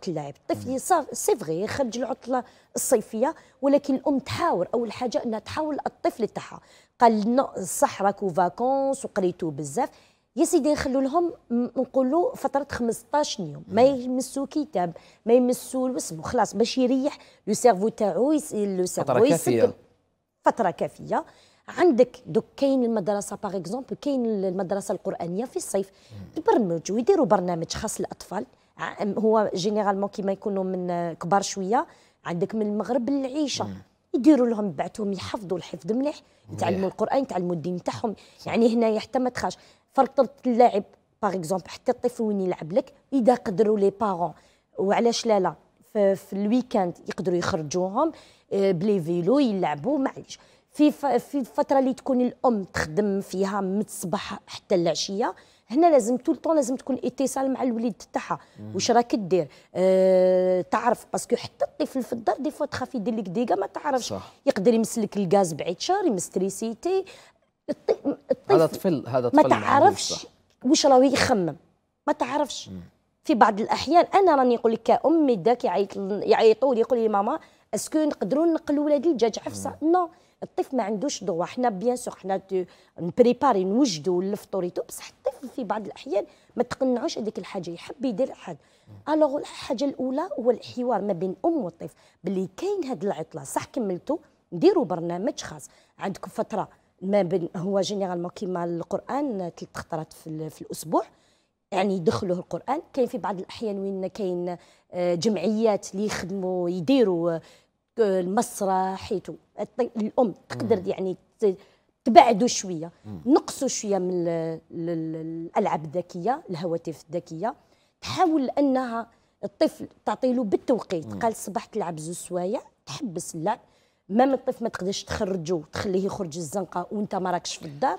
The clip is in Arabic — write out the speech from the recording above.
وقت اللعب. الطفل سي فغي خرج العطله الصيفيه، ولكن الام تحاول اول حاجه انها تحاول الطفل تاعها، قال صح راكو فاكونس وقريتو بزاف يا سيدي، نخلو لهم نقولوا فتره 15 يوم ما يمسوا كتاب ما يمسوا الوسم وخلاص، باش يريح لو سيرفو تاعو، لو سيرفو يسكر فتره كافيه. عندك دوك كاين المدرسه باغ اكزومبل، كاين المدرسه القرانيه في الصيف تبرمج ويديروا برنامج خاص للاطفال، هو جينيرالمون كيما يكونوا من كبار شويه، عندك من المغرب للعيشه يديروا لهم بعتهم يحفظوا الحفظ مليح، يتعلموا القران يتعلموا الدين تاعهم. يعني هنايا حتى ما تخاش فرط اللاعب باغ اكزومبل، حتى الطفل وين يلعب لك اذا قدروا لي بارون، وعلاش لا لا في الويكاند يقدروا يخرجوهم بلي فيلو يلعبوا، معليش في الفتره اللي تكون الام تخدم فيها من الصباح حتى العشيه، هنا لازم طول الطون لازم تكون اتصال مع الوليد تاعها، واش راك دير، تعرف، باسكو حتى الطفل في الدار دي فوا تخاف يدير لك ديكا ما تعرفش صح. يقدر يمسلك الغاز بعيد شهر يمستريسيتي الطفل، هذا طفل ما تعرفش واش راه يخمم، ما تعرفش. في بعض الاحيان انا راني نقول لك كأم داك يعيطوا لي يقول لي ماما اسكو نقدروا نقلوا ولادي لدجاج عفسه؟ نو، الطفل ما عندوش ضوء. حنا بيان سور حنا نبريباري نوجدوا الفطوريتو، بصح الطفل في بعض الاحيان ما تقنعوش هذيك الحاجه، يحب يدير حد. الوغ الحاجه الاولى هو الحوار ما بين الام والطفل باللي كاين هاد العطله، صح كملتو نديروا برنامج خاص، عندكم فتره ما بين هو جينيرالمون كيما القران 3 خطرات في الاسبوع، يعني يدخلوه القران. كاين في بعض الاحيان وين كاين جمعيات اللي يخدموا يديروا المسرح، الام تقدر يعني تبعدوا شويه، نقصوا شويه من الالعاب الذكيه، الهواتف الذكيه، تحاول انها الطفل تعطي له بالتوقيت، قال الصباح تلعب 2 سوايع تحبس اللعب، مام الطفل ما تقدرش تخرجه تخليه يخرج الزنقه وانت ما راكش في الدار،